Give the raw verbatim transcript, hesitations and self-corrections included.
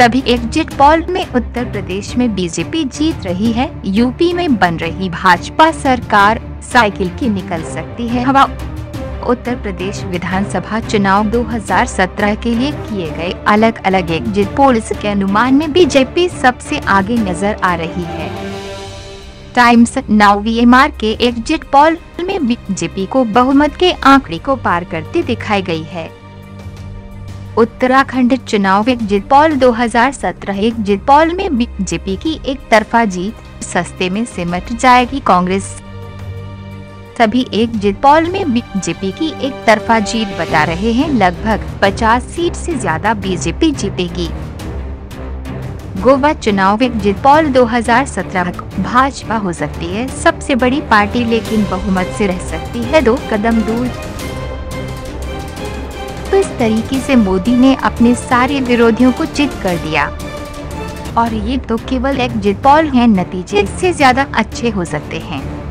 सभी exit poll में उत्तर प्रदेश में बीजेपी जीत रही है, यूपी में बन रही भाजपा सरकार, साइकिल की निकल सकती है हवा। उत्तर प्रदेश विधानसभा चुनाव दो हज़ार सत्रह के लिए किए गए अलग अलग एग्जिट पोल्स के अनुमान में बीजेपी सबसे आगे नजर आ रही है। Times Now V M R के एग्जिट पोल में बीजेपी को बहुमत के आंकड़े को पार करती दिखाई गई है। उत्तराखंड चुनाव एग्जिट पोल दो हज़ार सत्रह एग्जिट पोल में बीजेपी की एक तरफा जीत, सस्ते में सिमट जाएगी कांग्रेस। सभी एग्जिट पोल में बीजेपी की एक तरफा जीत बता रहे हैं। लगभग पचास सीट से ज्यादा बीजेपी जीतेगी। गोवा चुनाव एग्जिट पोल दो हज़ार सत्रह भाजपा हो सकती है सबसे बड़ी पार्टी, लेकिन बहुमत से रह सकती है दो कदम दूर। तो इस तरीके से मोदी ने अपने सारे विरोधियों को चित कर दिया। और ये तो केवल एग्जिट पोल है, नतीजे इससे ज्यादा अच्छे हो सकते हैं।